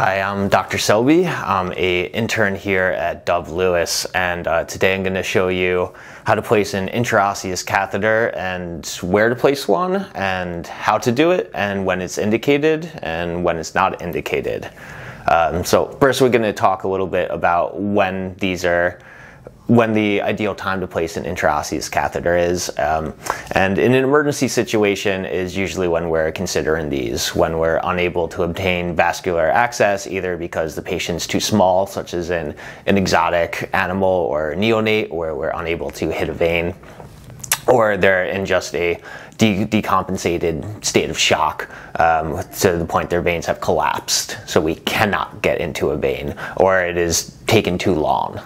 Hi, I'm Dr. Selby. I'm an intern here at Dove Lewis, and today I'm going to show you how to place an intraosseous catheter and where to place one and how to do it and when it's indicated and when it's not indicated. So first we're going to talk a little bit about when the ideal time to place an intraosseous catheter is. And in an emergency situation is usually when we're considering these, when we're unable to obtain vascular access, either because the patient's too small, such as in an exotic animal or neonate, where we're unable to hit a vein, or they're in just a decompensated state of shock to the point their veins have collapsed, so we cannot get into a vein, or it is taken too long.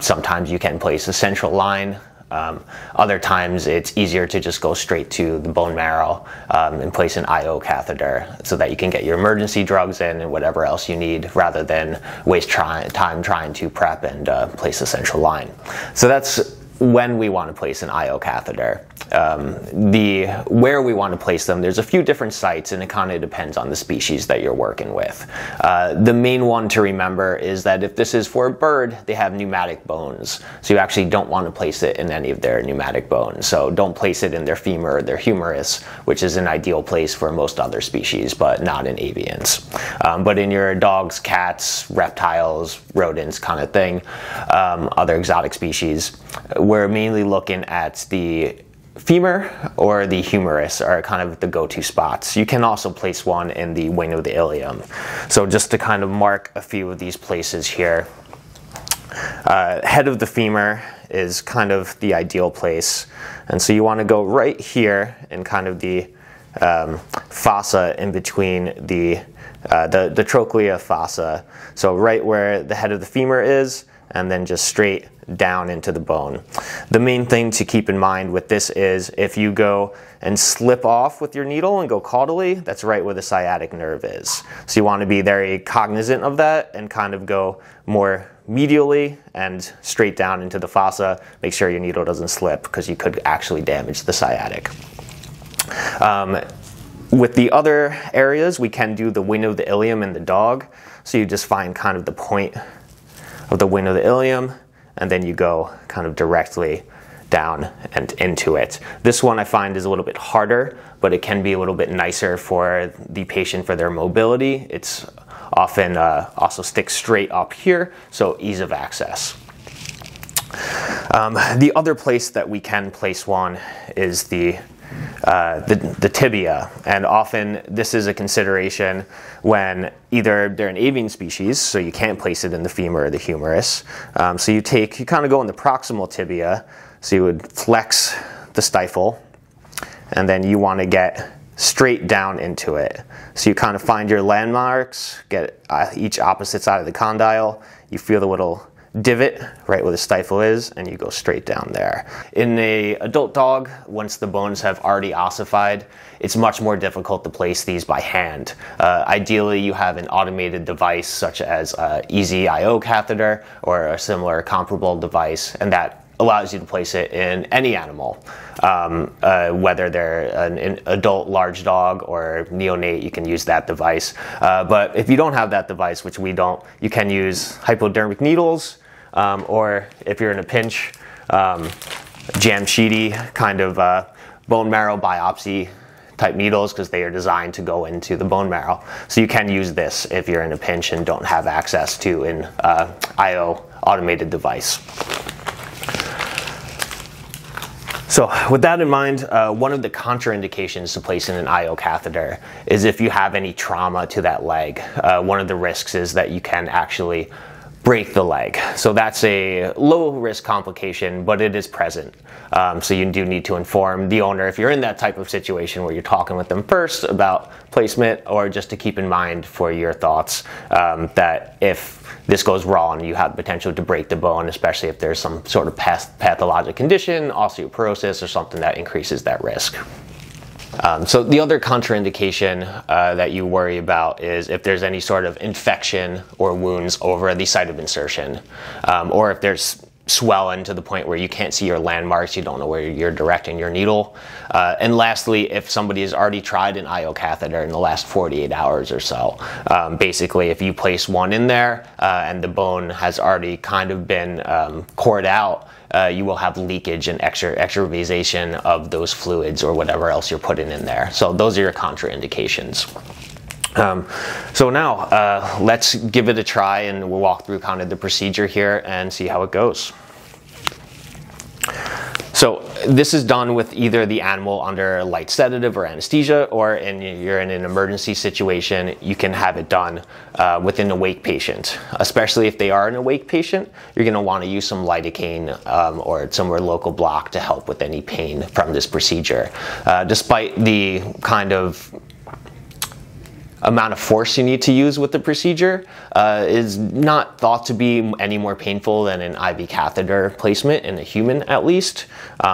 Sometimes you can place a central line. Other times it's easier to just go straight to the bone marrow and place an IO catheter so that you can get your emergency drugs in and whatever else you need rather than waste time trying to prep and place a central line. So that's when we want to place an IO catheter. Where we want to place them, there's a few different sites and it kind of depends on the species that you're working with. The main one to remember is that if this is for a bird, they have pneumatic bones. So you actually don't want to place it in any of their pneumatic bones. So don't place it in their femur or their humerus, which is an ideal place for most other species, but not in avians. But in your dogs, cats, reptiles, rodents kind of thing, other exotic species, we're mainly looking at the femur or the humerus are kind of the go-to spots. You can also place one in the wing of the ilium. So just to kind of mark a few of these places here, head of the femur is kind of the ideal place. And so you want to go right here in kind of the fossa in between the trochlea fossa. So right where the head of the femur is, and then just straight down into the bone. The main thing to keep in mind with this is if you go and slip off with your needle and go caudally, that's right where the sciatic nerve is. So you want to be very cognizant of that and kind of go more medially and straight down into the fossa. Make sure your needle doesn't slip because you could actually damage the sciatic. With the other areas, we can do the wing of the ilium in the dog. So you just find kind of the point of the wing of the ilium, and then you go kind of directly down and into it. This one I find is a little bit harder, but it can be a little bit nicer for the patient for their mobility. It's often also sticks straight up here, so ease of access. The other place that we can place one is the tibia, and often this is a consideration when either they're an avian species, so you can't place it in the femur or the humerus, so you kind of go in the proximal tibia, so you would flex the stifle, and then you want to get straight down into it. So you kind of find your landmarks, get each opposite side of the condyle, you feel the little divot right where the stifle is, and you go straight down there. In an adult dog, once the bones have already ossified, it's much more difficult to place these by hand. Ideally, you have an automated device such as an EZIO catheter or a similar comparable device, and that allows you to place it in any animal, whether they're an adult large dog or neonate, you can use that device. But if you don't have that device, which we don't, you can use hypodermic needles, or if you're in a pinch, Jamshidi kind of bone marrow biopsy type needles, because they are designed to go into the bone marrow. So you can use this if you're in a pinch and don't have access to an IO automated device. So with that in mind, one of the contraindications to placing an IO catheter is if you have any trauma to that leg. One of the risks is that you can actually break the leg. So that's a low risk complication, but it is present. So you do need to inform the owner if you're in that type of situation where you're talking with them first about placement, or just to keep in mind for your thoughts that if this goes wrong, you have potential to break the bone, especially if there's some sort of pathologic condition, osteoporosis or something that increases that risk. So the other contraindication that you worry about is if there's any sort of infection or wounds over the site of insertion, or if there's swelling to the point where you can't see your landmarks, you don't know where you're directing your needle. And lastly, if somebody has already tried an IO catheter in the last 48 hours or so, basically if you place one in there and the bone has already kind of been cored out, you will have leakage and extravasation of those fluids or whatever else you're putting in there. So those are your contraindications. So now let's give it a try, and we'll walk through kind of the procedure here and see how it goes. So this is done with either the animal under light sedative or anesthesia, or you're in an emergency situation, you can have it done with an awake patient. Especially if they are an awake patient, you're going to want to use some lidocaine or somewhere local block to help with any pain from this procedure. Despite the kind of amount of force you need to use with the procedure is not thought to be any more painful than an IV catheter placement in a human, at least.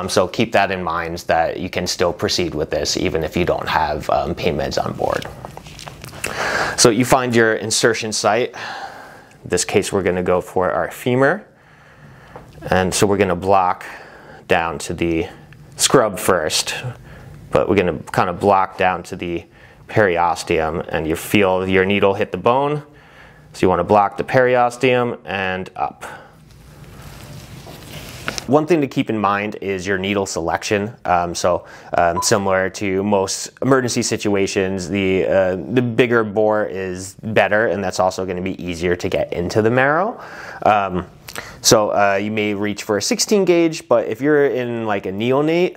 So keep that in mind, that you can still proceed with this even if you don't have pain meds on board. So you find your insertion site. In this case, we're gonna go for our femur. And so we're gonna block down to the scrub first, but we're gonna kind of block down to the periosteum, and you feel your needle hit the bone. So you want to block the periosteum and up. One thing to keep in mind is your needle selection. Similar to most emergency situations, the bigger bore is better, and that's also going to be easier to get into the marrow. So you may reach for a 16 gauge, but if you're in like a neonate,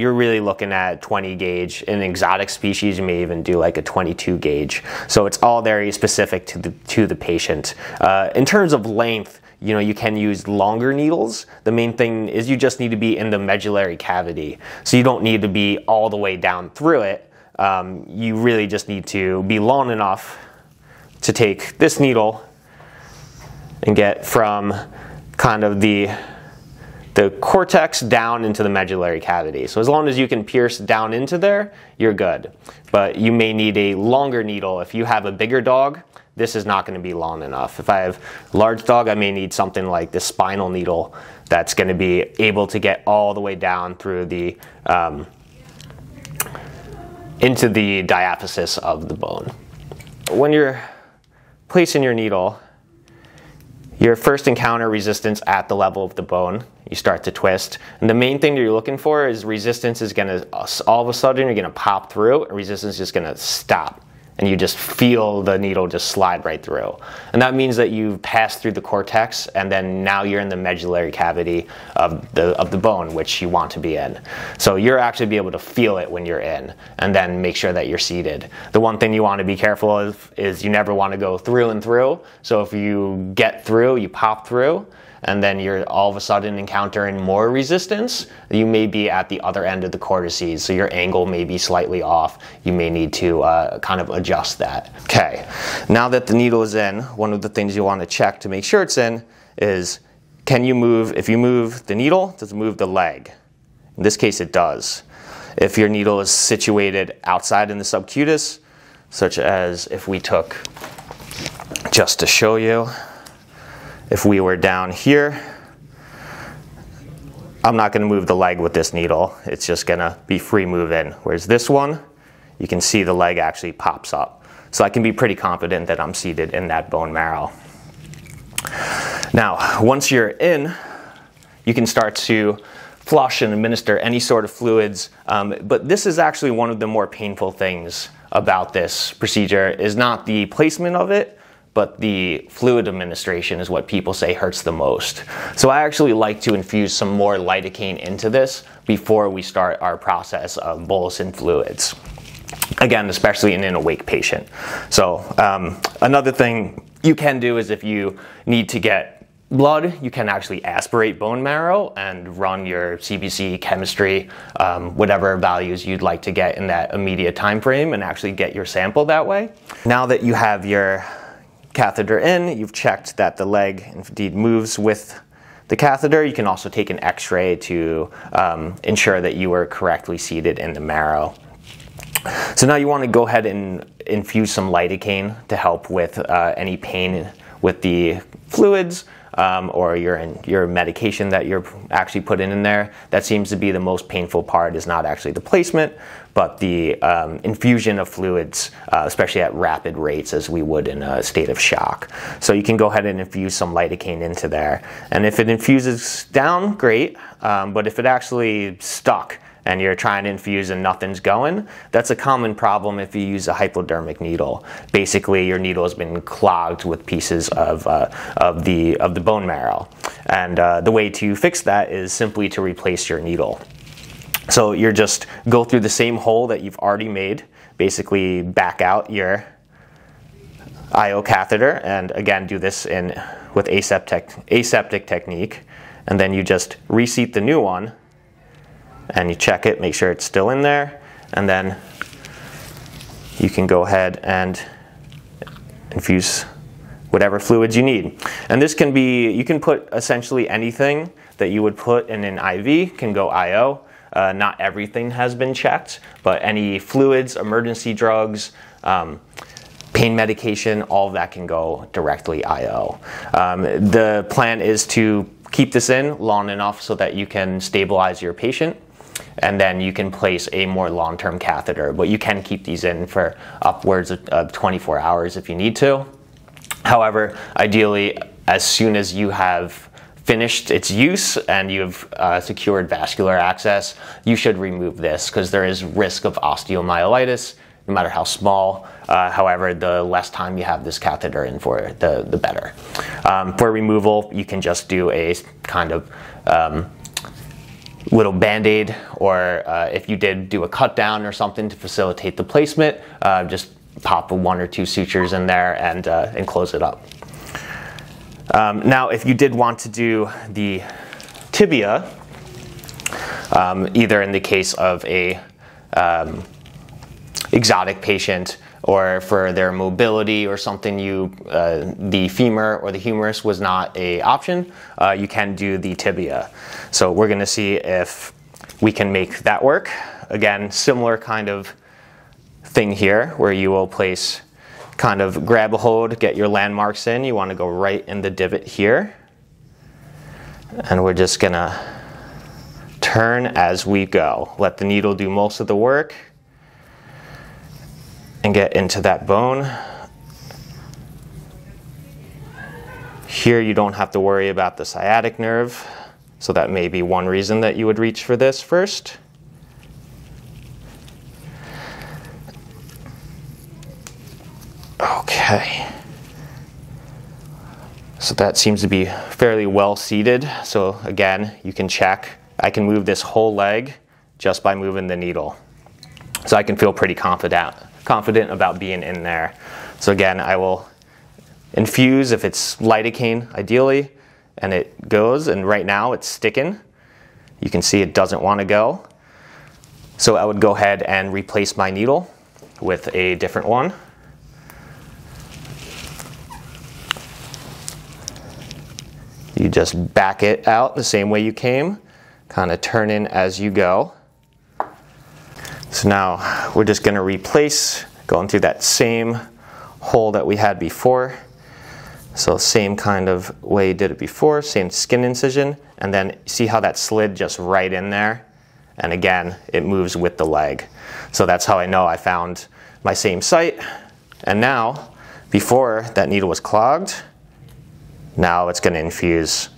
you're really looking at 20 gauge. In exotic species, you may even do like a 22 gauge. So it's all very specific to the patient. In terms of length, you know, you can use longer needles. The main thing is you just need to be in the medullary cavity. So you don't need to be all the way down through it. You really just need to be long enough to take this needle and get from kind of the cortex down into the medullary cavity. So as long as you can pierce down into there, you're good. But you may need a longer needle. If you have a bigger dog, this is not gonna be long enough. If I have a large dog, I may need something like this spinal needle that's gonna be able to get all the way down through the, into the diaphysis of the bone. When you're placing your needle, your first encounter resistance at the level of the bone. You start to twist. And the main thing that you're looking for is resistance is going to, all of a sudden, you're going to pop through, and resistance is just going to stop. And you just feel the needle just slide right through. And that means that you've passed through the cortex, and then now you're in the medullary cavity of the bone, which you want to be in. So you're actually be able to feel it when you're in, and then make sure that you're seated. The one thing you want to be careful of is you never want to go through and through. So if you get through, you pop through, and then you're all of a sudden encountering more resistance, you may be at the other end of the cortices, so your angle may be slightly off. You may need to kind of adjust that. Okay, now that the needle is in, one of the things you want to check to make sure it's in is, can you move, if you move the needle, does it move the leg? In this case, it does. If your needle is situated outside in the subcutis, such as if we took, just to show you, if we were down here, I'm not gonna move the leg with this needle. It's just gonna be free moving. Whereas this one, you can see the leg actually pops up. So I can be pretty confident that I'm seated in that bone marrow. Now, once you're in, you can start to flush and administer any sort of fluids. But this is actually one of the more painful things about this procedure, is not the placement of it, but the fluid administration is what people say hurts the most. So I actually like to infuse some more lidocaine into this before we start our process of bolusing fluids. Again, especially in an awake patient. So another thing you can do is if you need to get blood, you can actually aspirate bone marrow and run your CBC chemistry, whatever values you'd like to get in that immediate time frame, and actually get your sample that way. Now that you have your catheter in, you've checked that the leg indeed moves with the catheter. You can also take an x-ray to ensure that you are correctly seated in the marrow. So now you want to go ahead and infuse some lidocaine to help with any pain with the fluids, or your medication that you're actually putting in there. That seems to be the most painful part, is not actually the placement, but the infusion of fluids, especially at rapid rates as we would in a state of shock. So you can go ahead and infuse some lidocaine into there. And if it infuses down, great, but if it actually stuck, and you're trying to infuse and nothing's going, that's a common problem if you use a hypodermic needle. Basically, your needle has been clogged with pieces of the bone marrow. And the way to fix that is simply to replace your needle. So you're just go through the same hole that you've already made, basically back out your IO catheter, and again, do this with aseptic technique. And then you just reseat the new one, and you check it, make sure it's still in there, and then you can go ahead and infuse whatever fluids you need. And this can be, you can put essentially anything that you would put in an IV can go IO. Not everything has been checked, but any fluids, emergency drugs, pain medication, all of that can go directly IO. The plan is to keep this in long enough so that you can stabilize your patient, and then you can place a more long-term catheter. But you can keep these in for upwards of 24 hours if you need to. However, ideally, as soon as you have finished its use and you've secured vascular access, you should remove this, because there is risk of osteomyelitis, no matter how small. However, the less time you have this catheter in for, the better. For removal, you can just do a kind of little Band-Aid, or if you did do a cut down or something to facilitate the placement, just pop 1 or 2 sutures in there and close it up. Now, if you did want to do the tibia, either in the case of a exotic patient, or for their mobility or something, the femur or the humerus was not an option, you can do the tibia. So we're going to see if we can make that work. Again, similar kind of thing here, where you will place, kind of grab a hold, get your landmarks in. You want to go right in the divot here, and we're just going to turn as we go. Let the needle do most of the work and get into that bone. Here you don't have to worry about the sciatic nerve, so that may be one reason that you would reach for this first. Okay. So that seems to be fairly well seated. So again, you can check. I can move this whole leg just by moving the needle. So I can feel pretty confident about being in there. So again, I will infuse, if it's lidocaine ideally, and it goes, and right now it's sticking. You can see it doesn't want to go. So I would go ahead and replace my needle with a different one. You just back it out the same way you came, kind of turn in as you go. So now we're just going to replace, going through that same hole that we had before. So same kind of way you did it before, same skin incision, and then see how that slid just right in there. And again, it moves with the leg. So that's how I know I found my same site. And now, before that needle was clogged, now it's going to infuse.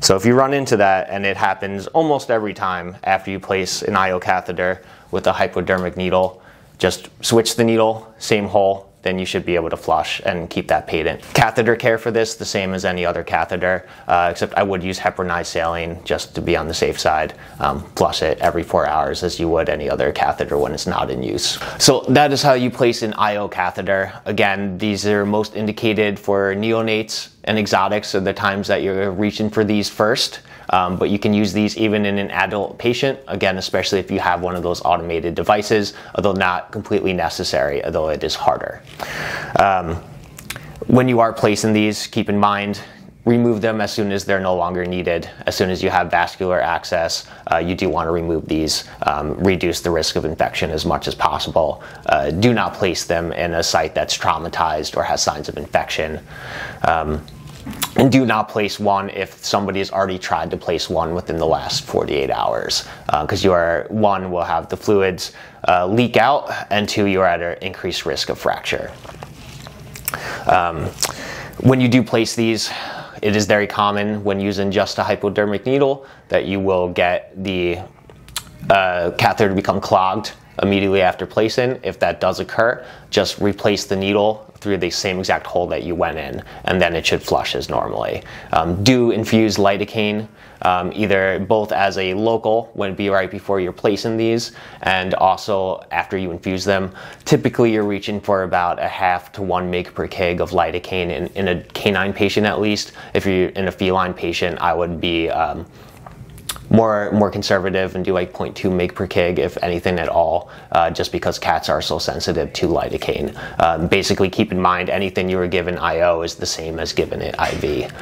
So if you run into that, and it happens almost every time after you place an IO catheter with a hypodermic needle, just switch the needle, same hole, then you should be able to flush and keep that patent. Catheter care for this, the same as any other catheter, except I would use heparinized saline just to be on the safe side. Flush it every 4 hours as you would any other catheter when it's not in use. So that is how you place an IO catheter. Again, these are most indicated for neonates and exotics are the times that you're reaching for these first. But you can use these even in an adult patient, again, especially if you have one of those automated devices, although not completely necessary, although it is harder. When you are placing these, keep in mind, remove them as soon as they're no longer needed. As soon as you have vascular access, you do want to remove these, reduce the risk of infection as much as possible. Do not place them in a site that's traumatized or has signs of infection. And do not place one if somebody has already tried to place one within the last 48 hours, because one will have the fluids leak out, and two, you're at an increased risk of fracture. When you do place these, it is very common when using just a hypodermic needle that you will get the catheter to become clogged immediately after placing. If that does occur, just replace the needle through the same exact hole that you went in, and then it should flush as normally. Do infuse lidocaine, either both as a local, when it be right before you're placing these, and also after you infuse them. Typically you're reaching for about a 0.5 to 1 mg/kg of lidocaine in a canine patient at least. If you're in a feline patient, I would be more conservative and do like 0.2 mg/kg if anything at all, just because cats are so sensitive to lidocaine. Basically, keep in mind anything you were given IO is the same as giving it IV,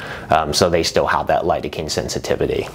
so they still have that lidocaine sensitivity.